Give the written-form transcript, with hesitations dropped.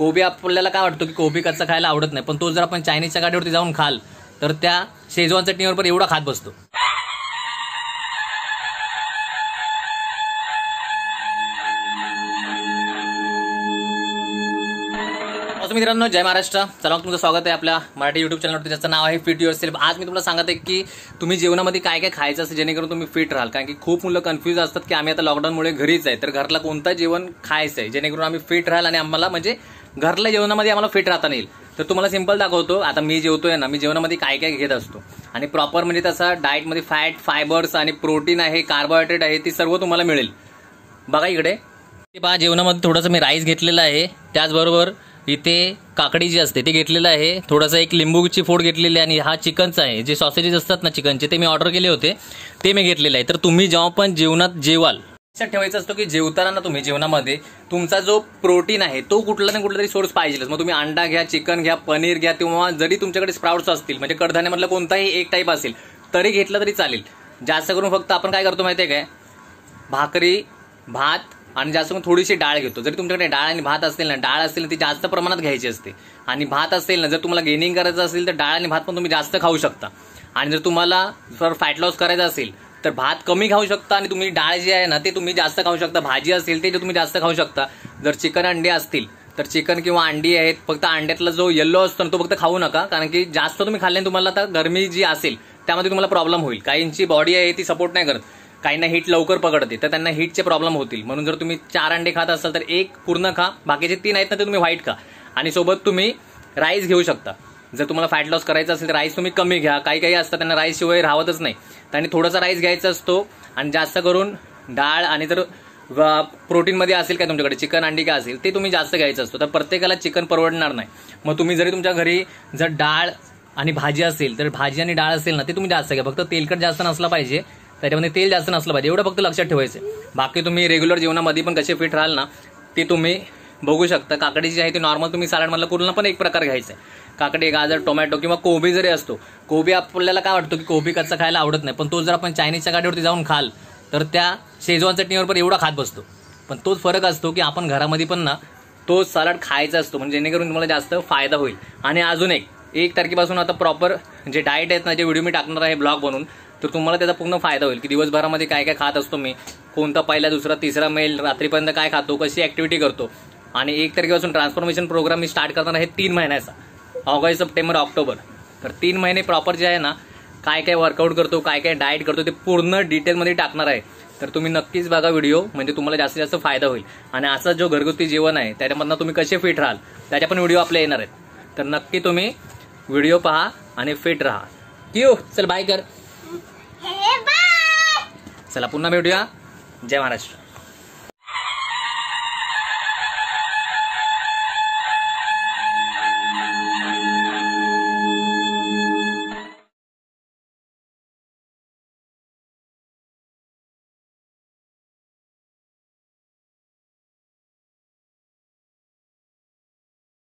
कोबी आपल्याला काय वाटतो की कोबी कच्चा खायला आवडत नाही, पण तो जर आपण चायनीजच्या गाडीवरती जाऊन खाल तर त्या शेजवान चटणीवर पण एवढा खात बसतो. मित्रांनो जय महाराष्ट्र, चला तुमचं स्वागत आहे आपल्या मराठी यूट्यूब चॅनलवरती, ज्याचं नाव आहे फिट युअर सेल्फ. आज मी तुम्हाला सांगत आहे की तुम्ही जेवणामध्ये काय काय खायचं असतं जेणेकरून तुम्ही फिट राहाल, कारण की खूप मुलं कन्फ्यूज असतात की आम्ही आता लॉकडाऊनमुळे घरीच आहे तर घरला कोणता जेवण खायचं आहे जेणेकरून आम्ही फिट राहाल आणि आम्हाला म्हणजे घरल्या जेवणामध्ये आम्हाला फिट राहता येईल. तर तुम्हाला सिंपल दाखवतो. आता मी जेवतोय ना, मी जेवणामध्ये काय काय घेत असतो आणि प्रॉपर म्हणजे तसा डाएटमध्ये फॅट, फायबर्स आणि प्रोटीन आहे, कार्बोहायड्रेट आहे, ती सर्व तुम्हाला मिळेल. बघा इकडे बा जेवणामध्ये थोडंसं मी राईस घेतलेलं आहे, त्याचबरोबर इथे काकडी जी असते ते घेतलेलं आहे, थोडासा एक लिंबूची फोड घेतलेली आहे आणि हा चिकनचा आहे, जे सॉसेजेस असतात ना चिकनचे ते मी ऑर्डर केले होते ते मी घेतलेलं आहे. तर तुम्ही जेव्हा पण जेवणात जेवाल लक्षात ठेवायचं असतो की जेवताना ना तुम्ही जेवणामध्ये तुमचा जो प्रोटीन आहे तो कुठला ना कुठला तरी सोर्स पाहिजेच. मग तुम्ही अंडा घ्या, चिकन घ्या, पनीर घ्या, किंवा जरी तुमच्याकडे स्प्राउट्स असतील म्हणजे कडधान्यामधला कोणताही एक टाईप असेल तरी घेतला तरी चालेल. जास्त करून फक्त आपण काय करतो माहिती आहे काय, भाकरी, भात आणि जास्त करून थोडीशी डाळ घेतो. जरी तुमच्याकडे डाळ आणि भात असेल ना, डाळ असेल ना ती जास्त प्रमाणात घ्यायची असते, आणि भात असेल ना जर तुम्हाला गेनिंग करायचं असेल तर डाळ आणि भात पण तुम्ही जास्त खाऊ शकता. आणि जर तुम्हाला जर फॅट लॉस करायचा असेल तर भात कमी खाऊ शकता आणि तुम्ही डाळ जी आहे ना ते तुम्ही जास्त खाऊ शकता. भाजी असेल ते तुम्ही जास्त खाऊ शकता. जर चिकन अंडे असतील तर चिकन किंवा अंडी आहेत, फक्त अंड्यातला जो येल्लो असतो ना तो फक्त खाऊ नका, कारण की जास्त तुम्ही खाल्ल्याने तुम्हाला आता गरमी जी असेल त्यामध्ये तुम्हाला प्रॉब्लेम होईल. काहींची बॉडी आहे ती सपोर्ट नाही करत, काहींना हिट लवकर पकडते तर त्यांना हिटचे प्रॉब्लेम होतील. म्हणून जर तुम्ही 4 अंडे खात असाल तर एक पूर्ण खा, बाकीचे 3 आहेत ना ते तुम्ही व्हाईट खा, आणि सोबत तुम्ही राईस घेऊ शकता. जर तुम्हाला फॅट लॉस करायचं असेल तर राईस तुम्ही कमी घ्या. काही काही असतात त्यांना राईस शिवाय राहतच नाही, त्यांनी थोडासा राईस घ्यायचा असतो. आणि जास्त करून डाळ आणि जर प्रोटीनमध्ये असेल काय तुमच्याकडे चिकन अंडी काय असेल ते तुम्ही जास्त घ्यायचं असतो. तर प्रत्येकाला चिकन परवडणार नाही, मग तुम्ही जरी तुमच्या घरी जर डाळ आणि भाजी असेल तर भाजी आणि डाळ असेल ना ते तुम्ही जास्त घ्या, फक्त तेलकट जास्त नसला पाहिजे, त्याच्यामध्ये तेल जास्त नसलं पाहिजे, एवढं फक्त लक्षात ठेवायचं. बाकी तुम्ही रेग्युलर जेवणामध्ये पण कसे फिट राहाल ना ते तुम्ही बघू शकता. काकडी जी आहे ती नॉर्मल तुम्ही सॅलडमधला कुठला पण एक प्रकार घ्यायचा आहे, काकडी, गाजर, टोमॅटो किंवा कोबी जरी असतो. कोबी आपल्याला काय वाटतो की कोबी कच्चा खायला आवडत नाही, पण तो जर आपण चायनीजच्या गाडीवरती जाऊन खाल तर त्या शेजवान चटणीवर पण एवढा खात बसतो. पण तोच फरक असतो की आपण घरामध्ये पण ना तो सॅलड खायचा असतो, म्हणजे जेणेकरून तुम्हाला जास्त फायदा होईल. आणि अजून एक तारखेपासून आता प्रॉपर जे डाएट आहेत ना, जे व्हिडिओ मी टाकणार आहे ब्लॉग बनवून, तर तुम्हाला त्याचा पूर्ण फायदा होईल की दिवसभरामध्ये काय काय खात असतो मी, कोणता पहिला, दुसरा, तिसरा मेल, रात्रीपर्यंत काय खातो, कशी ॲक्टिव्हिटी करतो. आणि 1 तारखेपासून ट्रान्सफॉर्मेशन प्रोग्राम मी स्टार्ट करणार आहे 3 महिन्याचा, ऑगस्ट, सप्टेंबर, ऑक्टोबर. तर 3 महिने प्रॉपर जे आहे ना काय काय वर्कआउट करतो, काय काय डाएट करतो ते पूर्ण डिटेलमध्ये टाकणार आहे. तर तुम्ही नक्कीच बघा व्हिडिओ, म्हणजे तुम्हाला जास्तीत जास्त फायदा होईल. आणि असा जो घरगुती जेवण आहे त्याच्यामधनं तुम्ही कसे फिट राहाल त्याच्या पण व्हिडिओ आपले येणार आहेत. तर नक्की तुम्ही व्हिडिओ पहा आणि फिट राहा. क्यू चल बाय कर, चला पुन्हा भेटूया. जय महाराष्ट्र.